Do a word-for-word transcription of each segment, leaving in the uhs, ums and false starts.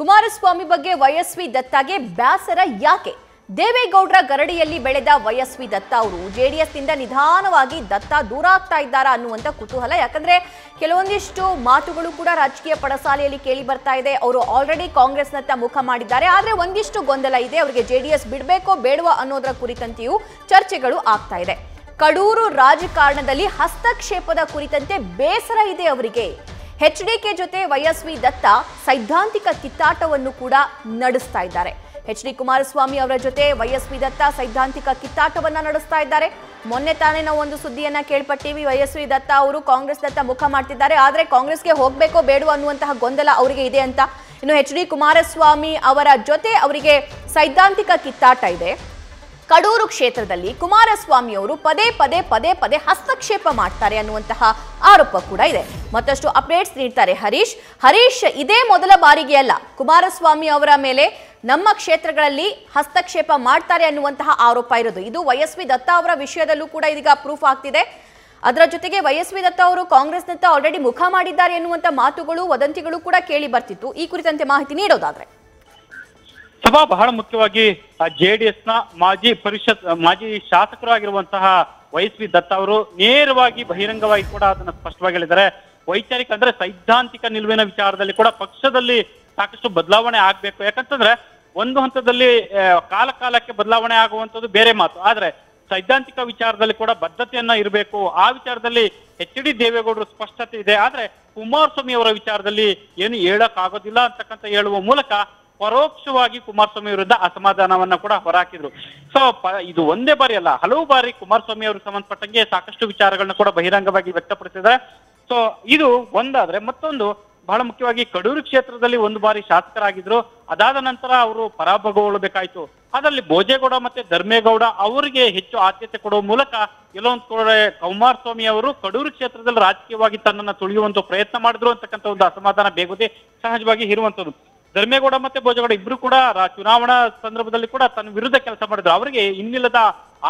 ಕುಮಾರಸ್ವಾಮಿ ಬಗ್ಗೆ ವೈಎಸ್ವಿ ದತ್ತಾಗೆ ಬ್ಯಾಸರ ಯಾಕೆ? ದೇವೇಗೌಡರ ಗರಡಿಯಲ್ಲಿ ಬೆಳೆದ ವೈಎಸ್ವಿ ದತ್ತ ಅವರು ಜೆಡಿಎಸ್ ನಿಂದ ನಿಧಾನವಾಗಿ ದತ್ತ ದೂರ ಆಗ್ತಾ ಇದ್ದಾರಾ ಅನ್ನುವಂತ ಕುತೂಹಲ. ಯಾಕಂದ್ರೆ ಕೆಲವೊಂದಿಷ್ಟು ಮಾತುಗಳು ಕೂಡ ರಾಜಕೀಯ ಪಡಸಾಲೆಯಲ್ಲಿ ಕೇಳಿ ಬರ್ತಾ ಇದೆ. ಅವರು ಆಲ್ರೆಡಿ ಕಾಂಗ್ರೆಸ್ನತ್ತ ಮುಖ ಮಾಡಿದ್ದಾರೆ, ಆದರೆ ಒಂದಿಷ್ಟು ಗೊಂದಲ ಇದೆ. ಅವರಿಗೆ ಜೆಡಿಎಸ್ ಬಿಡಬೇಕೋ ಬೇಡವಾ ಅನ್ನೋದರ ಕುರಿತಂತೆಯೂ ಚರ್ಚೆಗಳು ಆಗ್ತಾ ಇದೆ. ಕಡೂರು ರಾಜಕಾರಣದಲ್ಲಿ ಹಸ್ತಕ್ಷೇಪದ ಕುರಿತಂತೆ ಬೇಸರ ಇದೆ ಅವರಿಗೆ. ಎಚ್ಡಿಕೆ ಜೊತೆ ವೈಎಸ್ವಿ ದತ್ತ ಸೈದ್ಧಾಂತಿಕ ಕಿತ್ತಾಟವನ್ನು ಕೂಡ ನಡೆಸ್ತಾ ಇದ್ದಾರೆ. ಎಚ್ ಡಿ ಕುಮಾರಸ್ವಾಮಿ ಅವರ ಜೊತೆ ವೈಎಸ್ವಿ ದತ್ತ ಸೈದ್ಧಾಂತಿಕ ಕಿತ್ತಾಟವನ್ನ ನಡೆಸ್ತಾ ಇದ್ದಾರೆ. ಮೊನ್ನೆ ತಾನೇ ನಾವು ಒಂದು ಸುದ್ದಿಯನ್ನ ಕೇಳ್ಪಟ್ಟಿವಿ. ವೈಎಸ್ವಿ ದತ್ತ ಅವರು ಕಾಂಗ್ರೆಸ್ ದತ್ತ ಮುಖ ಮಾಡ್ತಿದ್ದಾರೆ, ಆದರೆ ಕಾಂಗ್ರೆಸ್ಗೆ ಹೋಗ್ಬೇಕೋ ಬೇಡವೋ ಅನ್ನುವಂತಹ ಗೊಂದಲ ಅವರಿಗೆ ಇದೆ ಅಂತ. ಇನ್ನು ಎಚ್ ಡಿ ಕುಮಾರಸ್ವಾಮಿ ಅವರ ಜೊತೆ ಅವರಿಗೆ ಸೈದ್ಧಾಂತಿಕ ಕಿತ್ತಾಟ ಇದೆ. ಕಡೂರು ಕ್ಷೇತ್ರದಲ್ಲಿ ಕುಮಾರಸ್ವಾಮಿ ಅವರು ಪದೇ ಪದೇ ಪದೇ ಪದೇ ಹಸ್ತಕ್ಷೇಪ ಮಾಡ್ತಾರೆ ಅನ್ನುವಂತಹ ಆರೋಪ ಕೂಡ ಇದೆ. ಮತ್ತಷ್ಟು ಅಪ್ಡೇಟ್ಸ್ ನೀಡ್ತಾರೆ ಹರೀಶ್. ಹರೀಶ್, ಇದೇ ಮೊದಲ ಬಾರಿಗೆ ಅಲ್ಲ ಕುಮಾರಸ್ವಾಮಿ ಅವರ ಮೇಲೆ ನಮ್ಮ ಕ್ಷೇತ್ರಗಳಲ್ಲಿ ಹಸ್ತಕ್ಷೇಪ ಮಾಡ್ತಾರೆ ಅನ್ನುವಂತಹ ಆರೋಪ ಇರೋದು. ಇದು ವೈಎಸ್ವಿ ದತ್ತ ಅವರ ವಿಷಯದಲ್ಲೂ ಕೂಡ ಇದೀಗ ಪ್ರೂಫ್ ಆಗ್ತಿದೆ. ಅದರ ಜೊತೆಗೆ ವೈಎಸ್ವಿ ದತ್ತ ಅವರು ಕಾಂಗ್ರೆಸ್ನತ್ತ ಆಲ್ರೆಡಿ ಮುಖ ಮಾಡಿದ್ದಾರೆ ಎನ್ನುವಂತ ಮಾತುಗಳು, ವದಂತಿಗಳು ಕೂಡ ಕೇಳಿ ಬರ್ತಿತ್ತು. ಈ ಕುರಿತಂತೆ ಮಾಹಿತಿ ನೀಡೋದಾದ್ರೆ ಸಭಾ ಬಹಳ ಮುಖ್ಯವಾಗಿ ಜೆಡಿಎಸ್ನ ಮಾಜಿ ಪರಿಷತ್ ಮಾಜಿ ಶಾಸಕರಾಗಿರುವಂತಹ ವೈಎಸ್ವಿ ದತ್ತ ಅವರು ನೇರವಾಗಿ ಬಹಿರಂಗವಾಗಿ ಕೂಡ ಅದನ್ನ ಸ್ಪಷ್ಟವಾಗಿ ಹೇಳಿದ್ದಾರೆ. ವೈಚಾರಿಕ ಅಂದ್ರೆ ಸೈದ್ಧಾಂತಿಕ ನಿಲುವಿನ ವಿಚಾರದಲ್ಲಿ ಕೂಡ ಪಕ್ಷದಲ್ಲಿ ಸಾಕಷ್ಟು ಬದಲಾವಣೆ ಆಗ್ಬೇಕು. ಯಾಕಂತಂದ್ರೆ ಒಂದು ಹಂತದಲ್ಲಿ ಕಾಲ ಕಾಲಕ್ಕೆ ಬದಲಾವಣೆ ಆಗುವಂಥದ್ದು ಬೇರೆ ಮಾತು, ಆದ್ರೆ ಸೈದ್ಧಾಂತಿಕ ವಿಚಾರದಲ್ಲಿ ಕೂಡ ಬದ್ಧತೆಯನ್ನ ಇರಬೇಕು. ಆ ವಿಚಾರದಲ್ಲಿ ಎಚ್ ಡಿ ದೇವೇಗೌಡರು ಸ್ಪಷ್ಟತೆ ಇದೆ, ಆದ್ರೆ ಕುಮಾರಸ್ವಾಮಿ ಅವರ ವಿಚಾರದಲ್ಲಿ ಏನು ಹೇಳಕ್ ಆಗೋದಿಲ್ಲ ಅಂತಕ್ಕಂಥ ಹೇಳುವ ಮೂಲಕ ಪರೋಕ್ಷವಾಗಿ ಕುಮಾರಸ್ವಾಮಿ ವಿರುದ್ಧ ಅಸಮಾಧಾನವನ್ನ ಕೂಡ ಹೊರಹಾಕಿದ್ರು. ಸೊ ಇದು ಒಂದೇ ಬಾರಿ ಅಲ್ಲ, ಹಲವು ಬಾರಿ ಕುಮಾರಸ್ವಾಮಿ ಅವರು ಸಂಬಂಧಪಟ್ಟಂಗೆ ಸಾಕಷ್ಟು ವಿಚಾರಗಳನ್ನ ಕೂಡ ಬಹಿರಂಗವಾಗಿ ವ್ಯಕ್ತಪಡಿಸಿದ್ದಾರೆ. ಸೊ ಇದು ಒಂದಾದ್ರೆ, ಮತ್ತೊಂದು ಬಹಳ ಮುಖ್ಯವಾಗಿ ಕಡೂರು ಕ್ಷೇತ್ರದಲ್ಲಿ ಒಂದು ಬಾರಿ ಶಾಸಕರಾಗಿದ್ರು, ಅದಾದ ನಂತರ ಅವರು ಪರಾಭವಗೊಳ್ಳಬೇಕಾಯ್ತು. ಅದರಲ್ಲಿ ಭೋಜೇಗೌಡ ಮತ್ತೆ ಧರ್ಮೇಗೌಡ ಅವರಿಗೆ ಹೆಚ್ಚು ಆದ್ಯತೆ ಕೊಡುವ ಮೂಲಕ ಕೆಲವೊಂದು ಕೂಡ ಕುಮಾರಸ್ವಾಮಿ ಅವರು ಕಡೂರು ಕ್ಷೇತ್ರದಲ್ಲಿ ರಾಜಕೀಯವಾಗಿ ತನ್ನನ್ನು ತುಳಿಯುವಂತ ಪ್ರಯತ್ನ ಮಾಡಿದ್ರು ಅಂತಕ್ಕಂಥ ಒಂದು ಅಸಮಾಧಾನ ಬೇಗುದೇ ಸಹಜವಾಗಿ ಇರುವಂತದ್ದು. ಧರ್ಮೇಗೌಡ ಮತ್ತೆ ಭೋಜೇಗೌಡ ಇಬ್ರು ಕೂಡ ಚುನಾವಣಾ ಸಂದರ್ಭದಲ್ಲಿ ಕೂಡ ತನ್ನ ವಿರುದ್ಧ ಕೆಲಸ ಮಾಡಿದ್ರು, ಅವರಿಗೆ ಇನ್ನಿಲ್ಲದ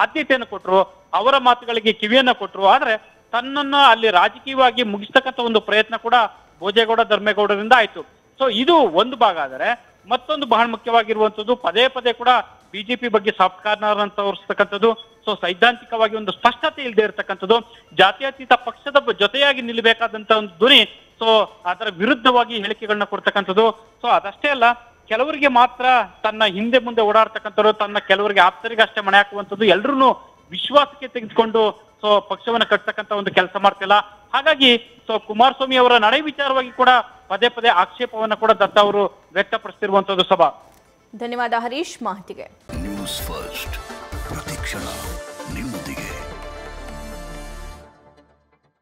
ಆದ್ಯತೆಯನ್ನು ಕೊಟ್ಟರು, ಅವರ ಮಾತುಗಳಿಗೆ ಕಿವಿಯನ್ನ ಕೊಟ್ಟರು. ಆದ್ರೆ ತನ್ನನ್ನ ಅಲ್ಲಿ ರಾಜಕೀಯವಾಗಿ ಮುಗಿಸ್ತಕ್ಕಂಥ ಒಂದು ಪ್ರಯತ್ನ ಕೂಡ ಭೋಜೇಗೌಡ ಧರ್ಮೇಗೌಡರಿಂದ ಆಯ್ತು. ಸೊ ಇದು ಒಂದು ಭಾಗ. ಆದರೆ ಮತ್ತೊಂದು ಬಹಳ ಮುಖ್ಯವಾಗಿರುವಂತದ್ದು, ಪದೇ ಪದೇ ಕೂಡ ಬಿಜೆಪಿ ಬಗ್ಗೆ ಸಾಫ್ಟ್ ಕಾರ್ನರ್ ಅಂತ ತೋರಿಸ್ತಕ್ಕಂಥದ್ದು. ಸೊ ಸೈದ್ಧಾಂತಿಕವಾಗಿ ಒಂದು ಸ್ಪಷ್ಟತೆ ಇಲ್ಲದೆ ಇರತಕ್ಕಂಥದ್ದು, ಜಾತ್ಯತೀತ ಪಕ್ಷದ ಜೊತೆಯಾಗಿ ನಿಲ್ಲಬೇಕಾದಂತ ಒಂದು ಧ್ವನಿ. ಸೊ ಅದರ ವಿರುದ್ಧವಾಗಿ ಹೇಳಿಕೆಗಳನ್ನ ಕೊಡ್ತಕ್ಕಂಥದ್ದು. ಸೊ ಅದಷ್ಟೇ ಅಲ್ಲ, ಕೆಲವರಿಗೆ ಮಾತ್ರ ತನ್ನ ಹಿಂದೆ ಮುಂದೆ ಓಡಾಡ್ತಕ್ಕಂಥವ್ರು, ತನ್ನ ಕೆಲವರಿಗೆ ಆಪ್ತರಿಗೆ ಅಷ್ಟೇ ಮಣೆ ಹಾಕುವಂಥದ್ದು. ಎಲ್ಲರೂ ವಿಶ್ವಾಸಕ್ಕೆ ತೆಗೆದುಕೊಂಡು ಸೊ ಪಕ್ಷವನ್ನ ಕಟ್ತಕ್ಕಂಥ ಒಂದು ಕೆಲಸ ಮಾಡ್ತಿಲ್ಲ. ಹಾಗಾಗಿ ಸೊ ಕುಮಾರಸ್ವಾಮಿ ಅವರ ನಡೆ ವಿಚಾರವಾಗಿ ಕೂಡ ಪದೇ ಪದೇ ಆಕ್ಷೇಪವನ್ನ ಕೂಡ ದತ್ತ ಅವರು ವ್ಯಕ್ತಪಡಿಸ್ತಿರುವಂತದ್ದು ಸಭಾ. ಧನ್ಯವಾದ ಹರೀಶ್ ಮಾಹಿತಿಗೆ. ನ್ಯೂಸ್ ಫಸ್ಟ್ ಪ್ರತಿಕ್ಷಣ ನಿಮ್ಮೊಂದಿಗೆ.